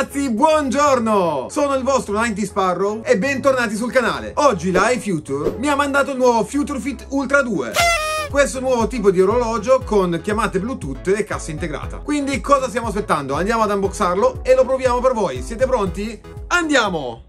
ragazzi, buongiorno! Sono il vostro 90Sparrow e bentornati sul canale. Oggi la HiFuture mi ha mandato il nuovo FutureFit Ultra 2. Questo nuovo tipo di orologio con chiamate Bluetooth e cassa integrata. Quindi cosa stiamo aspettando? Andiamo ad unboxarlo e lo proviamo per voi. Siete pronti? Andiamo!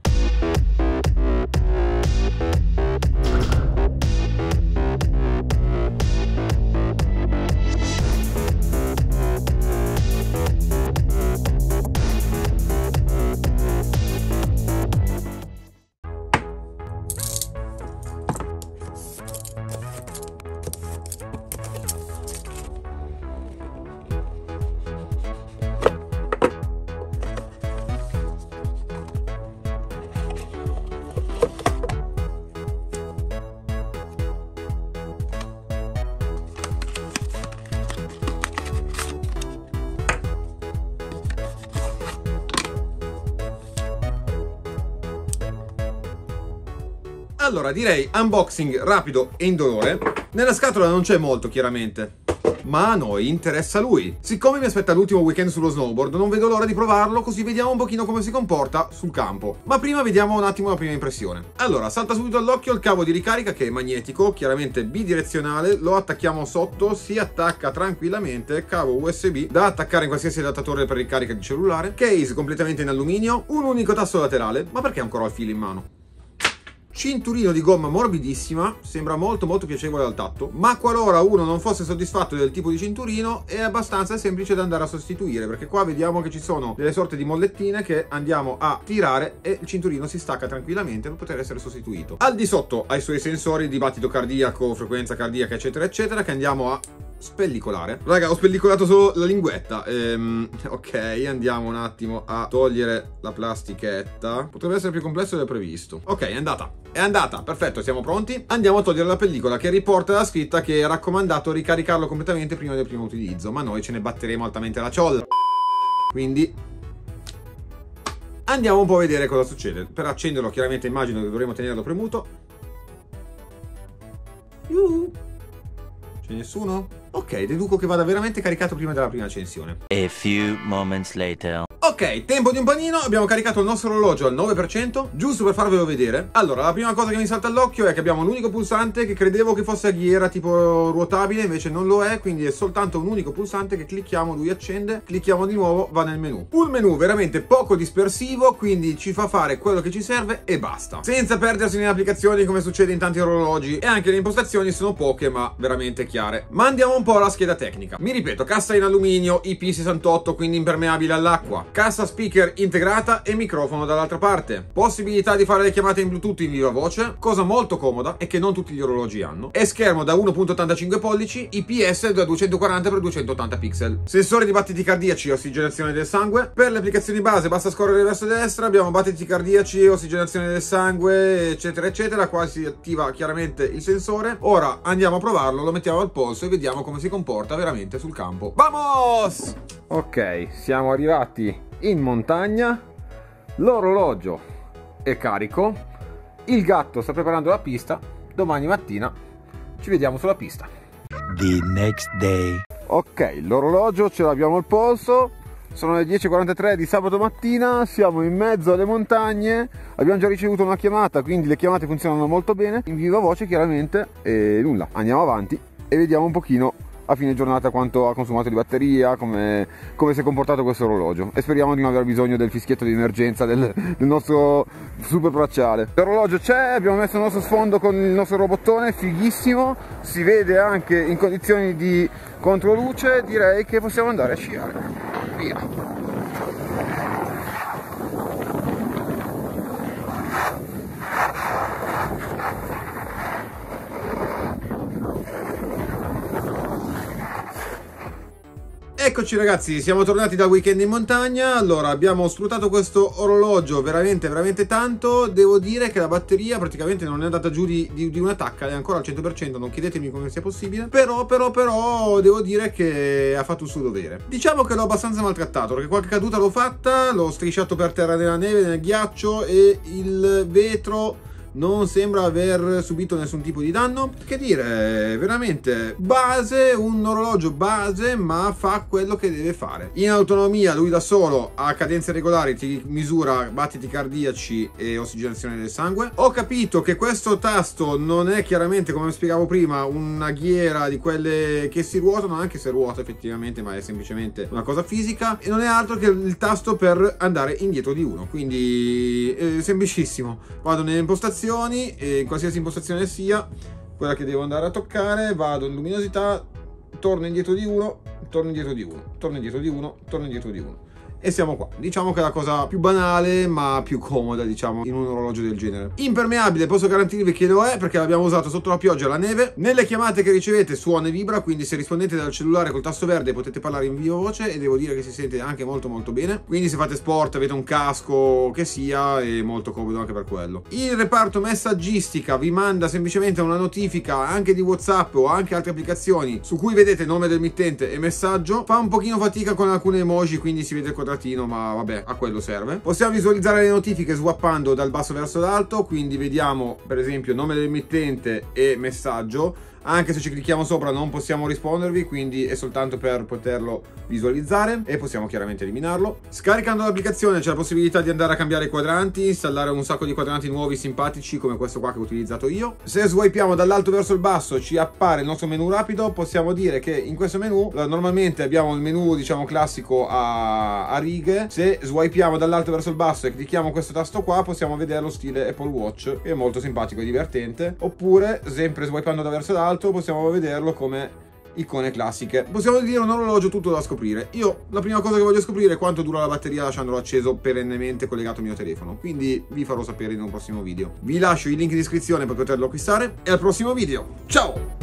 Allora, direi unboxing rapido e indolore. Nella scatola non c'è molto, chiaramente, ma a noi interessa lui. Siccome mi aspetta l'ultimo weekend sullo snowboard, non vedo l'ora di provarlo, così vediamo un pochino come si comporta sul campo. Ma prima vediamo un attimo la prima impressione. Allora, salta subito all'occhio il cavo di ricarica, che è magnetico, chiaramente bidirezionale. Lo attacchiamo sotto, si attacca tranquillamente, cavo USB da attaccare in qualsiasi adattatore per ricarica di cellulare, case completamente in alluminio, un unico tasto laterale. Ma perché ancora ho il filo in mano? Cinturino di gomma morbidissima, sembra molto piacevole al tatto, ma qualora uno non fosse soddisfatto del tipo di cinturino è abbastanza semplice da andare a sostituire, perché qua vediamo che ci sono delle sorte di mollettine che andiamo a tirare e il cinturino si stacca tranquillamente per poter essere sostituito. Al di sotto ha i suoi sensori, dibattito cardiaco, frequenza cardiaca eccetera eccetera, che andiamo a spellicolare. Raga, ho spellicolato solo la linguetta. Ok, andiamo un attimo a togliere la plastichetta. Potrebbe essere più complesso del previsto. Ok, è andata. È andata, perfetto, siamo pronti. Andiamo a togliere la pellicola che riporta la scritta che è raccomandato ricaricarlo completamente prima del primo utilizzo, ma noi ce ne batteremo altamente la ciolla. Quindi andiamo un po' a vedere cosa succede. Per accenderlo, chiaramente immagino che dovremo tenerlo premuto. C'è nessuno? Ok, deduco che vada veramente caricato prima della prima accensione. A few moments later. Ok, tempo di un panino, abbiamo caricato il nostro orologio al 9%, giusto per farvelo vedere. Allora, la prima cosa che mi salta all'occhio è che abbiamo un unico pulsante, che credevo che fosse a ghiera tipo ruotabile, invece non lo è, quindi è soltanto un unico pulsante che clicchiamo, lui accende, clicchiamo di nuovo, va nel menu. Un menu veramente poco dispersivo, quindi ci fa fare quello che ci serve e basta, senza perdersi nelle applicazioni come succede in tanti orologi, e anche le impostazioni sono poche ma veramente chiare. Ma andiamo un po' alla scheda tecnica. Mi ripeto, cassa in alluminio, IP68, quindi impermeabile all'acqua, cassa speaker integrata e microfono dall'altra parte, possibilità di fare le chiamate in Bluetooth in viva voce, cosa molto comoda e che non tutti gli orologi hanno, e schermo da 1.85 pollici, IPS da 240x280 pixel, sensore di battiti cardiaci e ossigenazione del sangue. Per le applicazioni base basta scorrere verso destra, abbiamo battiti cardiaci, ossigenazione del sangue eccetera eccetera. Qua si attiva chiaramente il sensore. Ora andiamo a provarlo, lo mettiamo al polso e vediamo come si comporta veramente sul campo. Vamos! Ok, siamo arrivati in montagna, l'orologio è carico, il gatto sta preparando la pista, domani mattina ci vediamo sulla pista. The next day. Ok, l'orologio ce l'abbiamo al polso, sono le 10:43 di sabato mattina, siamo in mezzo alle montagne, abbiamo già ricevuto una chiamata, quindi le chiamate funzionano molto bene, in viva voce chiaramente, e nulla, andiamo avanti e vediamo un pochino a fine giornata quanto ha consumato di batteria, come si è comportato questo orologio, e speriamo di non aver bisogno del fischietto di emergenza del nostro super bracciale. L'orologio c'è, abbiamo messo il nostro sfondo con il nostro robottone fighissimo, si vede anche in condizioni di controluce. Direi che possiamo andare a sciare, via! Eccoci ragazzi, siamo tornati da weekend in montagna. Allora, abbiamo sfruttato questo orologio veramente tanto. Devo dire che la batteria praticamente non è andata giù di una tacca, è ancora al 100%, non chiedetemi come sia possibile, però devo dire che ha fatto il suo dovere. Diciamo che l'ho abbastanza maltrattato, perché qualche caduta l'ho fatta, l'ho strisciato per terra nella neve, nel ghiaccio, e il vetro non sembra aver subito nessun tipo di danno. Che dire, veramente base, un orologio base, ma fa quello che deve fare. In autonomia lui da solo a cadenze regolari ti misura battiti cardiaci e ossigenazione del sangue. Ho capito che questo tasto non è chiaramente, come spiegavo prima, una ghiera di quelle che si ruotano, anche se ruota effettivamente, ma è semplicemente una cosa fisica, e non è altro che il tasto per andare indietro di uno. Quindi semplicissimo, vado nelle impostazioni, in qualsiasi impostazione sia quella che devo andare a toccare, vado in luminosità, torno indietro di uno, torno indietro di uno, torno indietro di uno, torno indietro di uno, e siamo qua. Diciamo che è la cosa più banale ma più comoda, diciamo, in un orologio del genere. Impermeabile, posso garantirvi che lo è, perché l'abbiamo usato sotto la pioggia e la neve. Nelle chiamate che ricevete suona e vibra, quindi se rispondete dal cellulare col tasto verde potete parlare in viva voce, e devo dire che si sente anche molto molto bene. Quindi se fate sport, avete un casco che sia, è molto comodo anche per quello. Il reparto messaggistica vi manda semplicemente una notifica anche di WhatsApp o anche altre applicazioni su cui vedete nome del mittente e messaggio. Fa un pochino fatica con alcune emoji, quindi si vede il quadratino, ma vabbè, a quello serve. Possiamo visualizzare le notifiche swappando dal basso verso l'alto, quindi vediamo per esempio nome dell'emittente e messaggio. Anche se ci clicchiamo sopra non possiamo rispondervi, quindi è soltanto per poterlo visualizzare, e possiamo chiaramente eliminarlo. Scaricando l'applicazione c'è la possibilità di andare a cambiare i quadranti, installare un sacco di quadranti nuovi simpatici come questo qua che ho utilizzato io. Se swipiamo dall'alto verso il basso ci appare il nostro menu rapido. Possiamo dire che in questo menu normalmente abbiamo il menu, diciamo, classico a righe. Se swipiamo dall'alto verso il basso e clicchiamo questo tasto qua possiamo vedere lo stile Apple Watch, che è molto simpatico e divertente. Oppure sempre swipando da verso l'alto possiamo vederlo come icone classiche. Possiamo dire un orologio tutto da scoprire. Io la prima cosa che voglio scoprire è quanto dura la batteria lasciandolo acceso perennemente collegato al mio telefono, quindi vi farò sapere in un prossimo video. Vi lascio il link in descrizione per poterlo acquistare, e al prossimo video, ciao!